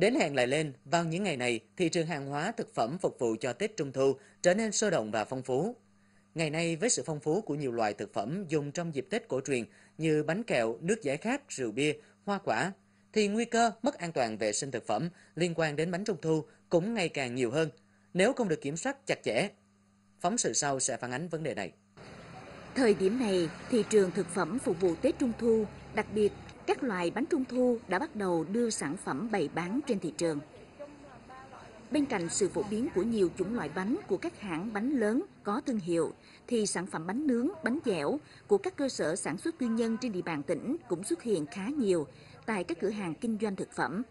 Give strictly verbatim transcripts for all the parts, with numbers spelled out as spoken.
Đến hàng lại lên, vào những ngày này, thị trường hàng hóa thực phẩm phục vụ cho Tết Trung Thu trở nên sôi động và phong phú. Ngày nay, với sự phong phú của nhiều loại thực phẩm dùng trong dịp Tết cổ truyền như bánh kẹo, nước giải khát, rượu bia, hoa quả, thì nguy cơ mất an toàn vệ sinh thực phẩm liên quan đến bánh Trung Thu cũng ngày càng nhiều hơn, nếu không được kiểm soát chặt chẽ. Phóng sự sau sẽ phản ánh vấn đề này. Thời điểm này, thị trường thực phẩm phục vụ Tết Trung Thu, đặc biệt các loại bánh Trung Thu đã bắt đầu đưa sản phẩm bày bán trên thị trường. Bên cạnh sự phổ biến của nhiều chủng loại bánh của các hãng bánh lớn có thương hiệu, thì sản phẩm bánh nướng, bánh dẻo của các cơ sở sản xuất tư nhân trên địa bàn tỉnh cũng xuất hiện khá nhiều tại các cửa hàng kinh doanh thực phẩm.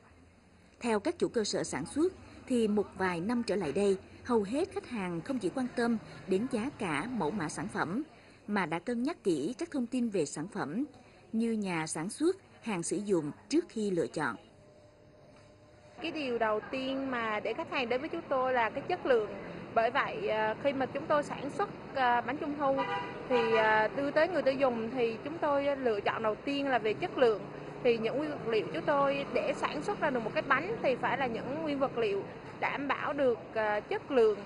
Theo các chủ cơ sở sản xuất, thì một vài năm trở lại đây, hầu hết khách hàng không chỉ quan tâm đến giá cả mẫu mã sản phẩm, mà đã cân nhắc kỹ các thông tin về sản phẩm, như nhà sản xuất, hàng sử dụng trước khi lựa chọn. Cái điều đầu tiên mà để khách hàng đến với chúng tôi là cái chất lượng. Bởi vậy khi mà chúng tôi sản xuất bánh Trung Thu thì đưa tới người tiêu dùng thì chúng tôi lựa chọn đầu tiên là về chất lượng. Thì những nguyên vật liệu chúng tôi để sản xuất ra được một cái bánh thì phải là những nguyên vật liệu đảm bảo được chất lượng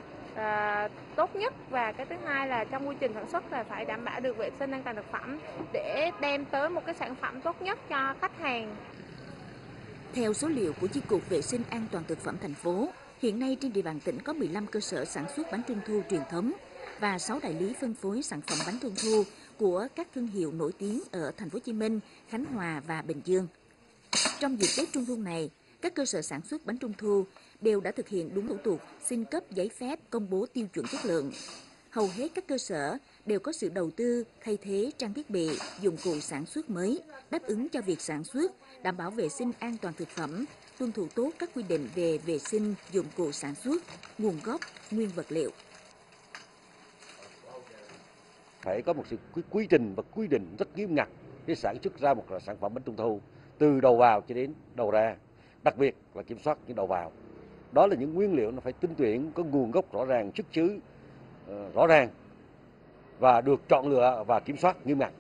tốt nhất, và cái thứ hai là trong quy trình sản xuất là phải đảm bảo được vệ sinh an toàn thực phẩm để đem tới một cái sản phẩm tốt nhất cho khách hàng. Theo số liệu của Chi cục Vệ sinh An toàn Thực phẩm thành phố, hiện nay trên địa bàn tỉnh có mười lăm cơ sở sản xuất bánh Trung Thu truyền thống và sáu đại lý phân phối sản phẩm bánh Trung Thu của các thương hiệu nổi tiếng ở Thành phố Hồ Chí Minh, Khánh Hòa và Bình Dương. Trong dịp Tết Trung Thu này, các cơ sở sản xuất bánh Trung Thu đều đã thực hiện đúng thủ tục xin cấp giấy phép công bố tiêu chuẩn chất lượng. Hầu hết các cơ sở đều có sự đầu tư thay thế trang thiết bị, dụng cụ sản xuất mới, đáp ứng cho việc sản xuất, đảm bảo vệ sinh an toàn thực phẩm, tuân thủ tốt các quy định về vệ sinh, dụng cụ sản xuất, nguồn gốc, nguyên vật liệu. Phải có một sự quy trình và quy định rất nghiêm ngặt để sản xuất ra một sản phẩm bánh Trung Thu, từ đầu vào cho đến đầu ra, đặc biệt là kiểm soát những đầu vào. Đó là những nguyên liệu nó phải tinh tuyển, có nguồn gốc rõ ràng, xuất xứ rõ ràng và được chọn lựa và kiểm soát nghiêm ngặt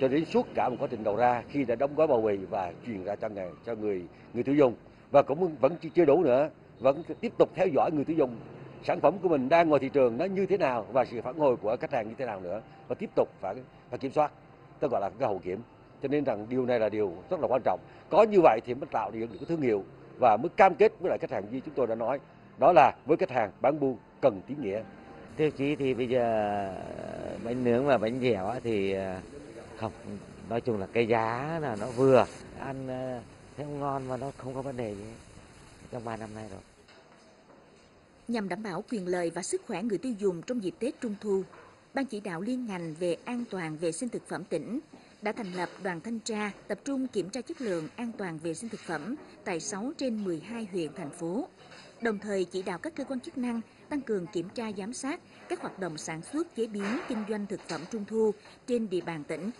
cho đến suốt cả một quá trình đầu ra khi đã đóng gói bao bì và truyền ra cho người cho người người tiêu dùng. Và cũng vẫn chưa đủ nữa, vẫn tiếp tục theo dõi người tiêu dùng, sản phẩm của mình đang ngoài thị trường nó như thế nào và sự phản hồi của khách hàng như thế nào nữa, và tiếp tục phải phải kiểm soát, tôi gọi là cái hậu kiểm. Cho nên rằng điều này là điều rất là quan trọng. Có như vậy thì mới tạo được cái thương hiệu và mới cam kết với lại khách hàng, như chúng tôi đã nói, đó là với khách hàng bán buôn cần tín nghĩa. Tiêu chí thì bây giờ bánh nướng và bánh dẻo thì không, nói chung là cái giá là nó vừa, ăn thấy ngon mà nó không có vấn đề gì trong ba năm nay rồi. Nhằm đảm bảo quyền lợi và sức khỏe người tiêu dùng trong dịp Tết Trung Thu, Ban chỉ đạo liên ngành về an toàn vệ sinh thực phẩm tỉnh đã thành lập đoàn thanh tra tập trung kiểm tra chất lượng an toàn vệ sinh thực phẩm tại sáu trên mười hai huyện, thành phố. Đồng thời chỉ đạo các cơ quan chức năng tăng cường kiểm tra giám sát các hoạt động sản xuất, chế biến, kinh doanh thực phẩm Trung Thu trên địa bàn tỉnh.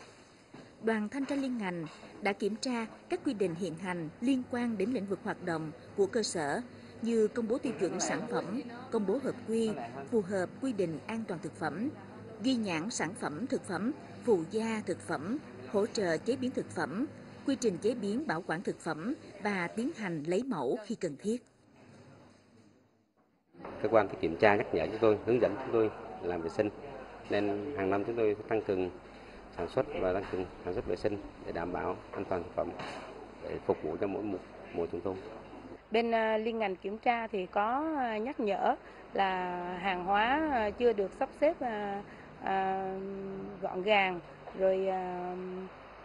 Đoàn thanh tra liên ngành đã kiểm tra các quy định hiện hành liên quan đến lĩnh vực hoạt động của cơ sở, như công bố tiêu chuẩn sản phẩm, công bố hợp quy, phù hợp quy định an toàn thực phẩm, ghi nhãn sản phẩm thực phẩm, phụ gia thực phẩm, hỗ trợ chế biến thực phẩm, quy trình chế biến bảo quản thực phẩm và tiến hành lấy mẫu khi cần thiết. Cơ quan phải kiểm tra, nhắc nhở chúng tôi, hướng dẫn chúng tôi làm vệ sinh. Nên hàng năm chúng tôi tăng cường sản xuất và tăng cường sản xuất vệ sinh để đảm bảo an toàn thực phẩm để phục vụ cho mỗi mùa, mùa Trung Thu. Bên liên ngành kiểm tra thì có nhắc nhở là hàng hóa chưa được sắp xếp gọn gàng, rồi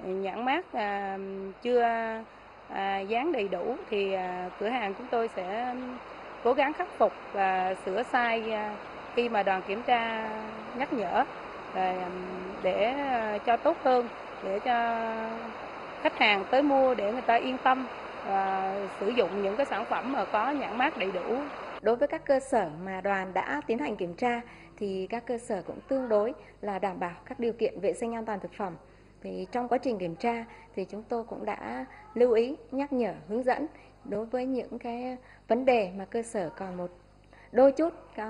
nhãn mác chưa dán đầy đủ, thì cửa hàng chúng tôi sẽ cố gắng khắc phục và sửa sai khi mà đoàn kiểm tra nhắc nhở, để cho tốt hơn, để cho khách hàng tới mua để người ta yên tâm và sử dụng những cái sản phẩm mà có nhãn mác đầy đủ. Đối với các cơ sở mà đoàn đã tiến hành kiểm tra thì các cơ sở cũng tương đối là đảm bảo các điều kiện vệ sinh an toàn thực phẩm. Thì trong quá trình kiểm tra thì chúng tôi cũng đã lưu ý, nhắc nhở, hướng dẫn đối với những cái vấn đề mà cơ sở còn một đôi chút có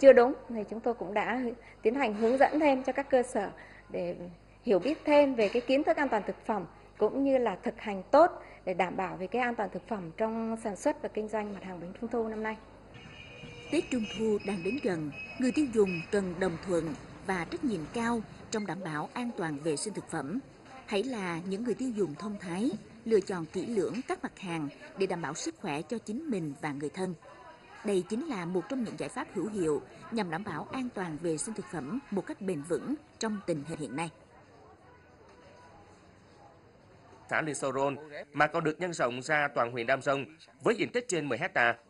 chưa đúng thì chúng tôi cũng đã tiến hành hướng dẫn thêm cho các cơ sở để hiểu biết thêm về cái kiến thức an toàn thực phẩm cũng như là thực hành tốt để đảm bảo về cái an toàn thực phẩm trong sản xuất và kinh doanh mặt hàng bánh trung thu năm nay. Tết Trung thu đang đến gần, người tiêu dùng cần đồng thuận và trách nhiệm cao trong đảm bảo an toàn vệ sinh thực phẩm. Hãy là những người tiêu dùng thông thái, lựa chọn kỹ lưỡng các mặt hàng để đảm bảo sức khỏe cho chính mình và người thân. Đây chính là một trong những giải pháp hữu hiệu nhằm đảm bảo an toàn vệ sinh thực phẩm một cách bền vững trong tình hình hiện nay. Xã Lê Sô Rôn mà còn được nhân rộng ra toàn huyện Đam Rông với diện tích trên mười héc ta.